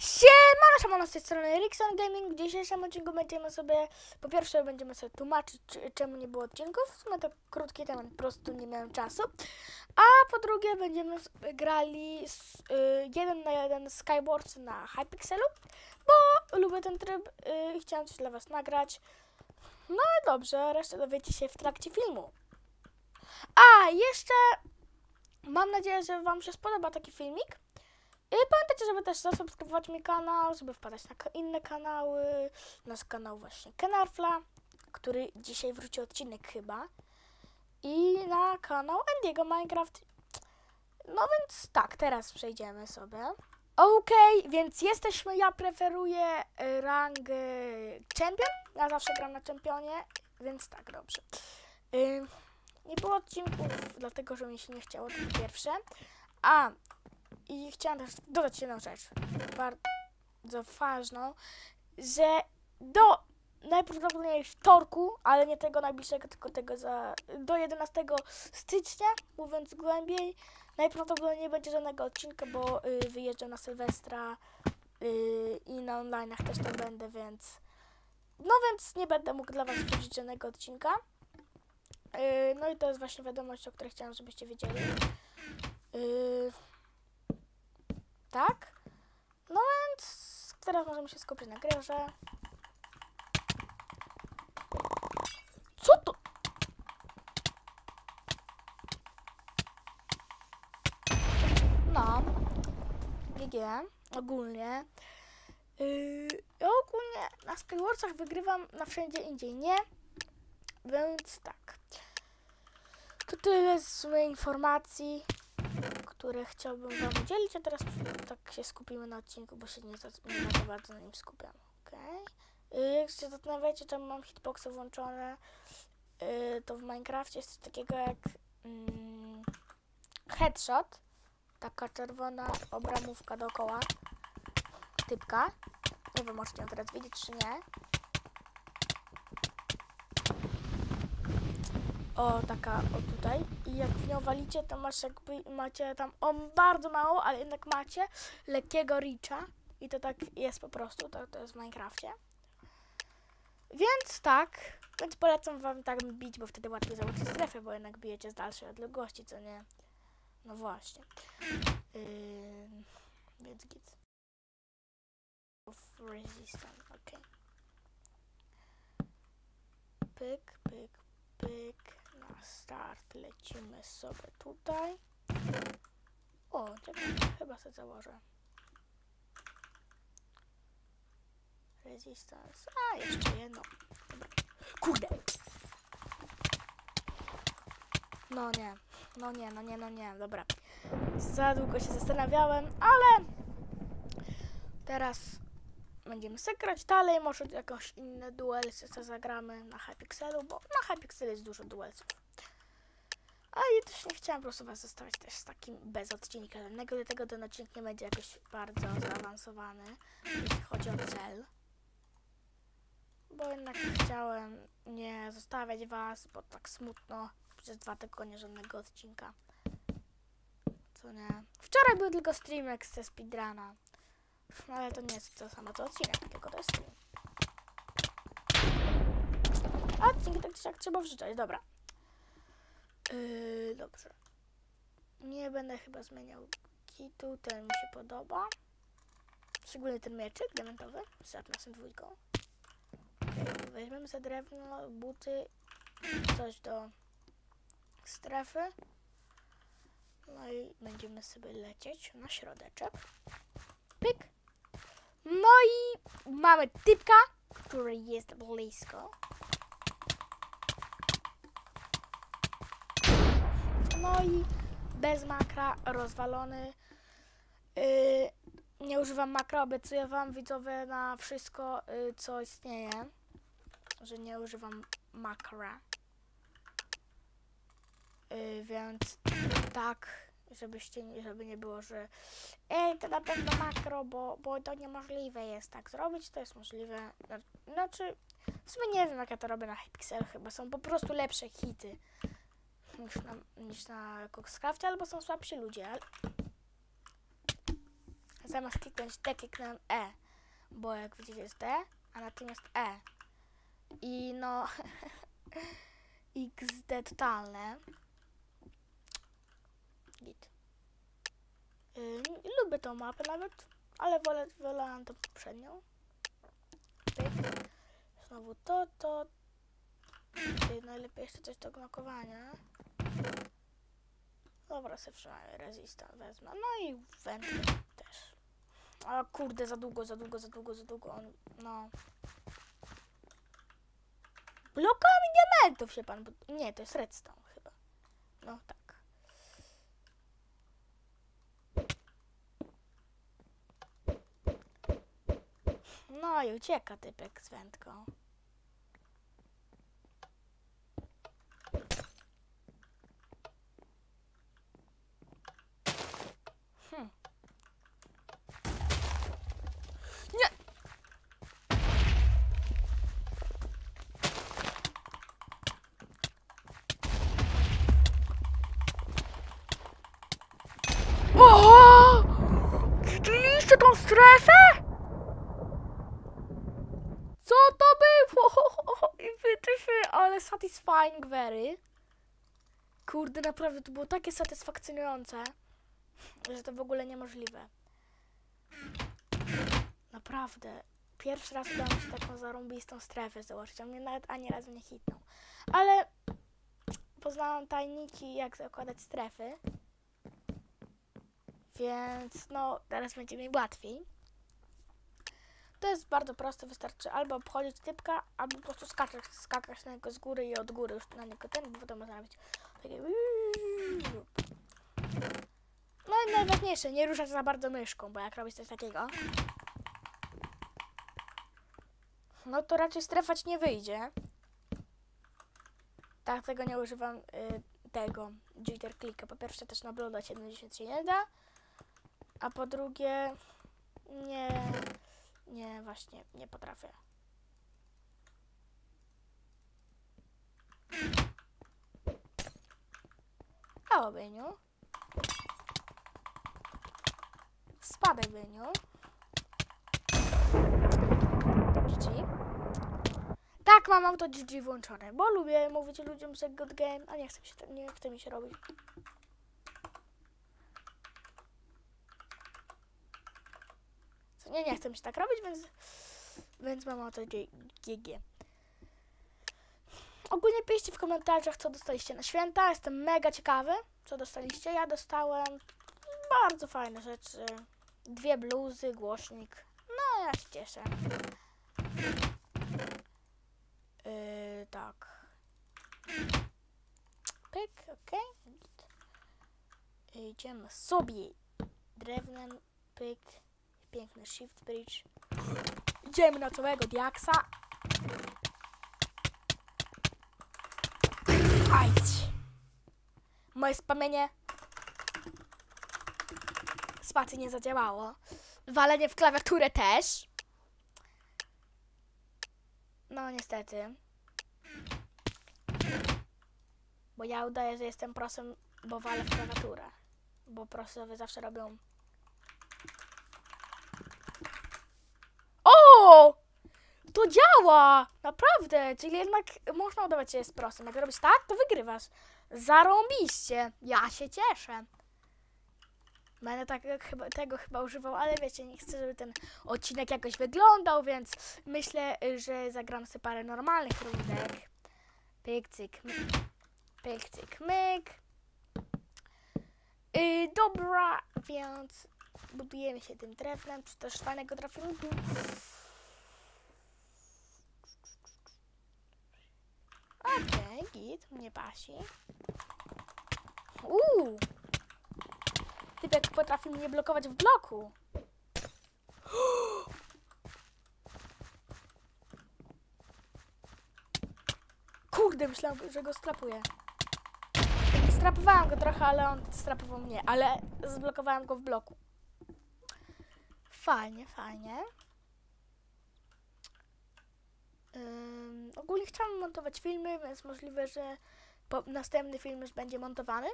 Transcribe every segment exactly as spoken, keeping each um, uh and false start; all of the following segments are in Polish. Siemano, siemano, z tej strony Rikson Gaming. W dzisiejszym odcinku będziemy sobie, po pierwsze będziemy sobie tłumaczyć, czemu nie było odcinków. W sumie to krótki temat, po prostu nie miałem czasu. A po drugie będziemy grali z, y, jeden na jeden Skywars na Hypixelu, bo lubię ten tryb i y, chciałem coś dla was nagrać. No i dobrze, resztę dowiecie się w trakcie filmu. A jeszcze mam nadzieję, że wam się spodoba taki filmik. I pamiętajcie, żeby też zasubskrybować mój kanał, żeby wpadać na inne kanały. Nasz kanał właśnie Kenarfla, który dzisiaj wróci odcinek chyba. I na kanał Andy'ego Minecraft. No więc tak, teraz przejdziemy sobie. Okej, okay, więc jesteśmy, ja preferuję rang champion. Ja zawsze gram na championie, więc tak, dobrze. Yy, nie było odcinków, dlatego że mi się nie chciało, to pierwsze. A... I chciałam też dodać jedną rzecz, bardzo ważną, że do najprawdopodobniej wtorku, ale nie tego najbliższego, tylko tego za, do jedenastego stycznia, mówiąc głębiej, najprawdopodobniej nie będzie żadnego odcinka, bo y, wyjeżdżam na Sylwestra y, i na online'ach też to będę, więc no więc nie będę mógł dla was wrzucić żadnego odcinka. Y, no i to jest właśnie wiadomość, o której chciałam, żebyście wiedzieli. Y, Tak? No więc teraz możemy się skupić na grze. Co to? No. G G. Ogólnie. Yy, ogólnie na Skywarsach wygrywam na wszędzie indziej, nie? Więc tak. To tyle z mojej informacji, które chciałbym wam udzielić, a teraz tak się skupimy na odcinku, bo się nie za, nie za bardzo na nim skupiam. Okay. Jak się zastanawiacie, czemu mam hitboxy włączone, yy, to w Minecraft jest coś takiego jak mm, headshot, taka czerwona obramówka dookoła typka. Nie wiem, możecie ją teraz widzieć czy nie. O, taka, o tutaj. I jak w nią walicie, to masz jakby, macie tam, o, bardzo mało, ale jednak macie lekkiego reacha. I to tak jest po prostu, to, to jest w Minecrafcie. Więc tak, więc polecam wam tak bić, bo wtedy łatwiej założyć strefę, bo jednak bijecie z dalszej odległości, co nie? No właśnie. Yy, więc git. Resistance, okej. Okay. Pyk, pyk, pyk. Na start lecimy sobie tutaj. O, czekaj, chyba sobie założę. Resistance. A, jeszcze jedno. Dobra. Kurde! No nie, no nie, no nie, no nie, dobra. Za długo się zastanawiałem, ale teraz będziemy sekrać dalej, może jakąś inne duelsy co zagramy na Hypixelu, bo na Hypixelu jest dużo duelsów. A ja też nie chciałam po prostu was zostawić też z takim bez odcinka żadnego, dlatego ten odcinek nie będzie jakoś bardzo zaawansowany, jeśli chodzi o cel. Bo jednak chciałem nie zostawiać was, bo tak smutno, przez dwa tygodnie żadnego odcinka. Co nie? Wczoraj był tylko streamek ze speedruna. No ale to nie jest to samo co odcinek, tylko to jest film. A odcinek tak czy jak trzeba wrzucać, dobra. Yy, dobrze. Nie będę chyba zmieniał kitu, ten mi się podoba. Szczególnie ten mieczyk diamentowy z Atlasem dwójką. Okay, weźmiemy za drewno, buty, coś do strefy. No i będziemy sobie lecieć na środeczek. Pyk. No i mamy typka, który jest blisko. No i bez makra, rozwalony. Yy, nie używam makra, obiecuję wam widzowie na wszystko, yy, co istnieje, że nie używam makra. Yy, więc tak. Żebyście, żeby nie było, że ej, to na pewno makro, bo, bo to niemożliwe jest tak zrobić, to jest możliwe. Znaczy, w sumie nie wiem jak ja to robię na Hypixel, chyba są po prostu lepsze hity niż na, niż na KoksCraftie, albo są słabsi ludzie, ale zamiast kliknąć D, kliknąłem E, bo jak widzicie jest D, a natomiast E. I no... iks de totalne. Git. Yy, lubię tą mapę nawet, ale wolę, wolałam tą poprzednią. Znowu to, to... Czyli najlepiej jeszcze coś do blokowania. Dobra, sobie wstrzymałem resistant, wezmę. No i wędkę też. A kurde, za długo, za długo, za długo, za długo. On, no... Blokami diamentów się pan... Nie, to jest redstone chyba. No tak. No i ucieka typek z wędką. Hmm. Nie! O! Widzieliście tą strefę? Co to było? Ale satisfying very. Kurde, naprawdę to było takie satysfakcjonujące, że to w ogóle niemożliwe. Naprawdę. Pierwszy raz udało mi się taką zarąbistą strefę założyć. A mnie nawet ani razu nie hitnął. Ale poznałam tajniki, jak zakładać strefy. Więc no, teraz będzie mi łatwiej. To jest bardzo proste, wystarczy albo obchodzić typka, albo po prostu skakać, skakać na niego z góry i od góry już na niego ten, bo to można robić takie... No i najważniejsze, nie ruszać za bardzo myszką, bo jak robisz coś takiego, no to raczej strefa ci nie wyjdzie. Tak, tego nie używam, y, tego jitter clicka. Po pierwsze też na blondach siedemdziesiąt się nie da, a po drugie nie... Nie, właśnie, nie potrafię. Halo, Beniu. Spadaj, Beniu. G G. Tak, mam auto G G włączone, bo lubię mówić ludziom, że good game, a nie chce mi się, nie chce mi się robić. Nie, nie chcę mi się tak robić, więc, więc mam oto G G. Ogólnie piszcie w komentarzach, co dostaliście na święta. Jestem mega ciekawy, co dostaliście. Ja dostałem bardzo fajne rzeczy. Dwie bluzy, głośnik. No, ja się cieszę. Yy, tak. Pyk, okej. Okay. Idziemy sobie drewnem, pyk. Piękny shift bridge. Idziemy na całego diaksa. Ajdź. Moje spamienie. Spacji nie zadziałało. Walenie w klawiaturę też. No niestety. Bo ja udaję, że jestem prosem, bo walę w klawiaturę. Bo prosowie zawsze robią... To działa! Naprawdę! Czyli jednak można udawać się z prostym. Jak robisz tak, to wygrywasz. Zarąbiście! Ja się cieszę. Będę tak, chyba, tego chyba używał, ale wiecie, nie chcę, żeby ten odcinek jakoś wyglądał, więc myślę, że zagram sobie parę normalnych rundek. Pyk, cyk, myk. Pyk, cyk, myk. Yy, dobra, więc budujemy się tym drewnem, czy też fajnego drewna. Okej, okay, git, mnie pasi. Uuu! Typek potrafi mnie blokować w bloku. Kurde, myślałam, że go strapuję. Strapowałam go trochę, ale on strapował mnie, ale zblokowałam go w bloku. Fajnie, fajnie. Um, ogólnie chciałam montować filmy, więc możliwe, że po, następny film już będzie montowany.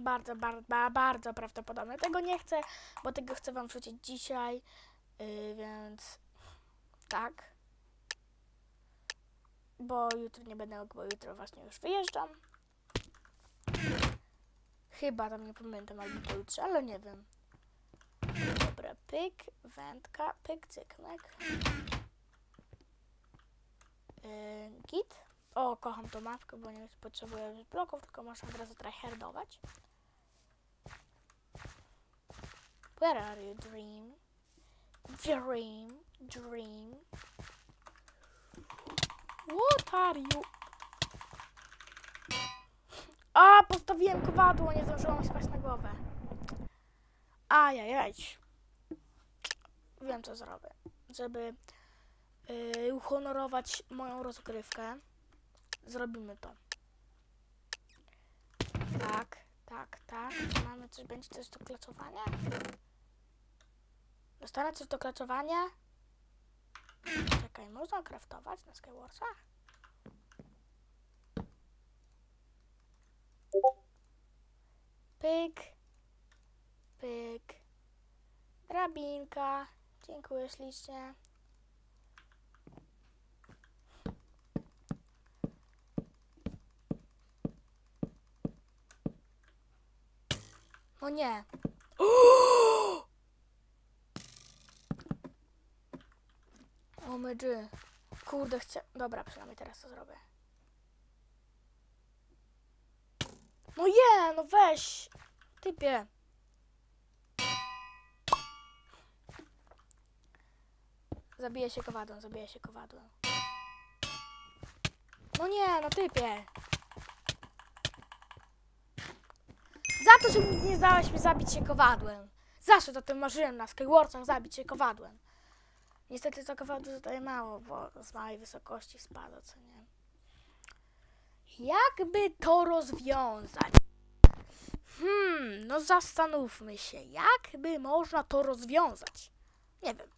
bardzo, bardzo, bardzo prawdopodobne. Tego nie chcę, bo tego chcę wam wrzucić dzisiaj, yy, więc tak. Bo jutro nie będę mógł, bo jutro właśnie już wyjeżdżam. Chyba, tam nie pamiętam, albo to jutro, ale nie wiem. Dobra, pyk, wędka, pyk, cyknek. Yy, git. O, kocham tą mapkę, bo nie potrzebuję bloków, tylko można od razu tryhardować. Where are you, dream? Dream, dream. What are you? A, postawiłem kowadło, nie zdążyłam spać na głowę. Ajajaj. Wiem, co zrobię, żeby yy, uhonorować moją rozgrywkę. Zrobimy to. Tak, tak, tak. Mamy coś, będzie coś do klaczowania? Dostanę coś do klaczowania? Czekaj, można craftować na Skywarsach? Pyk. Pyk. Drabinka. Dziękuję ślicznie. O nie. O my dży. Kurde, chcia... Dobra, przynajmniej teraz to zrobię. No je, no weź. Typie. Zabiję się kowadłem, zabiję się kowadłem. No nie, no typie. Za to, że nie zdałeś mi zabić się kowadłem. Zawsze to tym marzyłem na Skywarsach, zabić się kowadłem. Niestety to kowadło zostaje mało, bo z małej wysokości spadło, co nie. Jakby to rozwiązać? Hmm, no zastanówmy się, jakby można to rozwiązać? Nie wiem.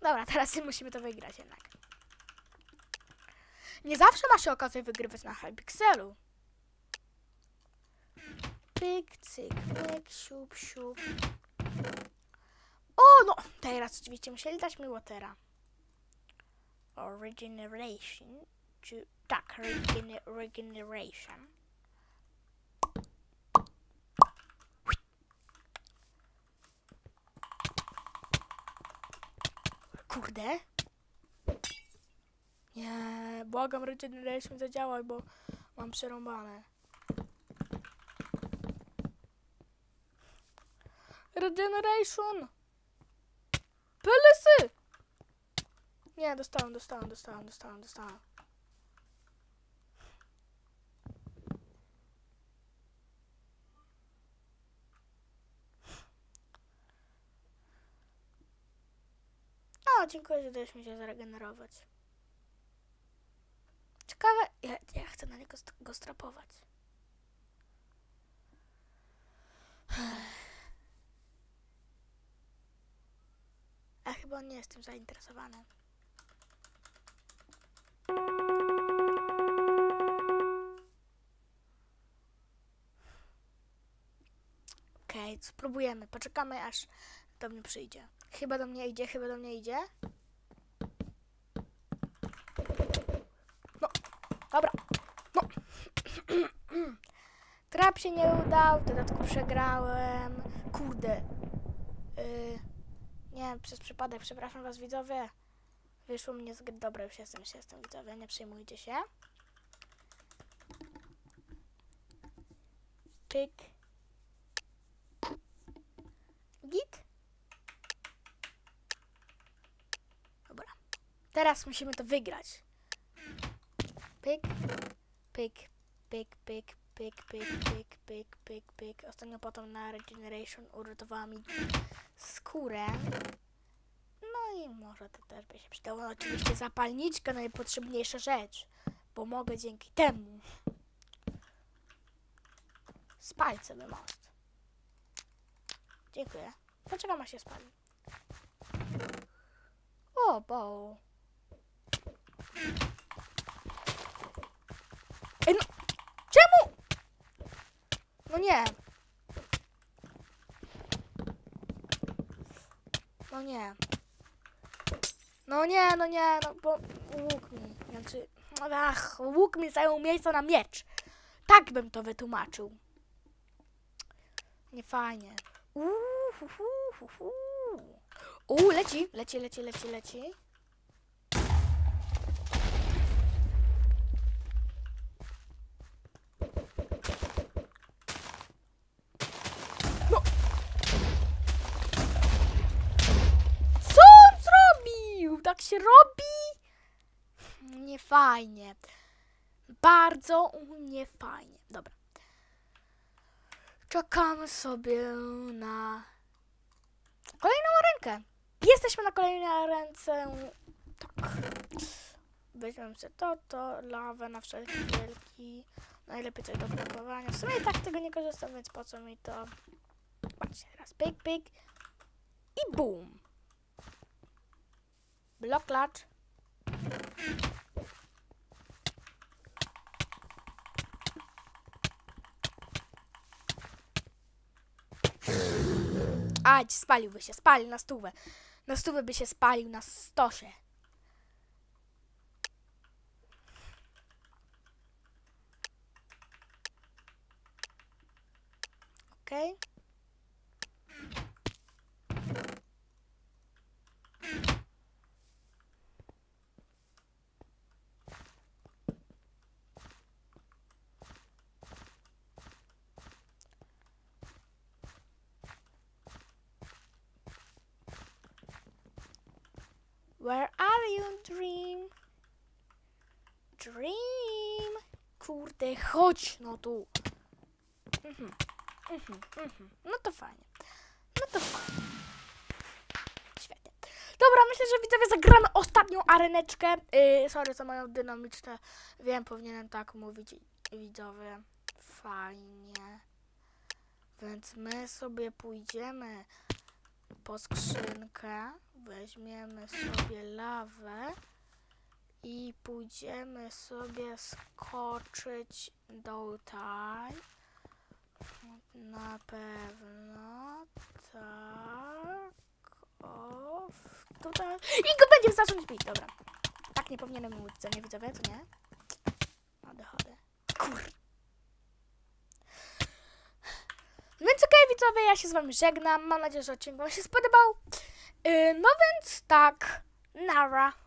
Dobra, teraz musimy to wygrać jednak. Nie zawsze ma się okazję wygrywać na Hypixelu. Cyk, cyk, cyk, siup, siup. O, no! Teraz oczywiście musieli dać mi watera. Regeneration. Tak, regener regeneration. Kurde. Nie, błagam, regeneration zadziałaj, bo mam przerąbane. Regeneration! Pelesy! Nie, dostałem, dostałem, dostałem, dostałem, dostałem. O, dziękuję, że dałeś mi się zregenerować. Ciekawe... Ja, ja chcę na niego go strapować. A chyba on nie jest tym zainteresowany. Okej, okay, spróbujemy. Poczekamy, aż do mnie przyjdzie. Chyba do mnie idzie, chyba do mnie idzie. No, dobra. No. Trap się nie udał, w dodatku przegrałem. Kurde. Yy. Nie, przez przypadek, przepraszam was widzowie. Wyszło mnie z gry. Dobra, już jestem, już jestem widzowie, nie przejmujcie się. Pyk. Git. Dobra. Teraz musimy to wygrać. Pyk. Pyk, pyk, pyk, pyk, pyk, pyk, pyk, pyk, pyk. Ostatnio potem na Regeneration uratowała mi skórę. No i może to też by się przydało. No, oczywiście zapalniczka, najpotrzebniejsza rzecz, bo mogę dzięki temu spalić sobie most. Dziękuję. Poczekam, aż się spali. O, bo. Ej, no. Czemu? No nie. No nie. No nie, no nie, no bo łuk mi, znaczy, ach, łuk mi zajął miejsce na miecz. Tak bym to wytłumaczył. Nie fajnie. Uuu, hu, hu, hu, hu. Uuu, leci, leci, leci, leci, leci. Tak się robi? Niefajnie. Bardzo niefajnie. Dobra. Czekamy sobie na kolejną rękę. Jesteśmy na kolejnej ręce. Tak. Weźmiemy sobie to, to, lawę na wszelkie wielki. Najlepiej coś do blokowania. W sumie i tak tego nie korzystam, więc po co mi to? Patrzcie, raz pik, pik. I bum. Blok klacz. Ać, spaliłby się, spalił na stówę. Na stówę by się spalił, na stosie. Okej. Okay. Where are you, dream? Dream! Kurde, chodź no tu! Mhm, mhm, mhm. No to fajnie. No to fajnie. Świetnie. Dobra, myślę, że widzowie zagramy ostatnią areneczkę. Yy, sorry, to mają dynamiczne. Wiem, powinienem tak mówić, widzowie. Fajnie. Więc my sobie pójdziemy po skrzynkę, weźmiemy sobie lawę i pójdziemy sobie skoczyć tutaj, na pewno, tak, o, tutaj, i go będziemy zacząć bić, dobra, tak nie powinienem mówić, co nie widzowie, co nie? Chodę, chodę, kur... Więc okej, okay, widzowie, ja się z wami żegnam. Mam nadzieję, że odcinek wam się spodobał. Yy, no więc tak, nara.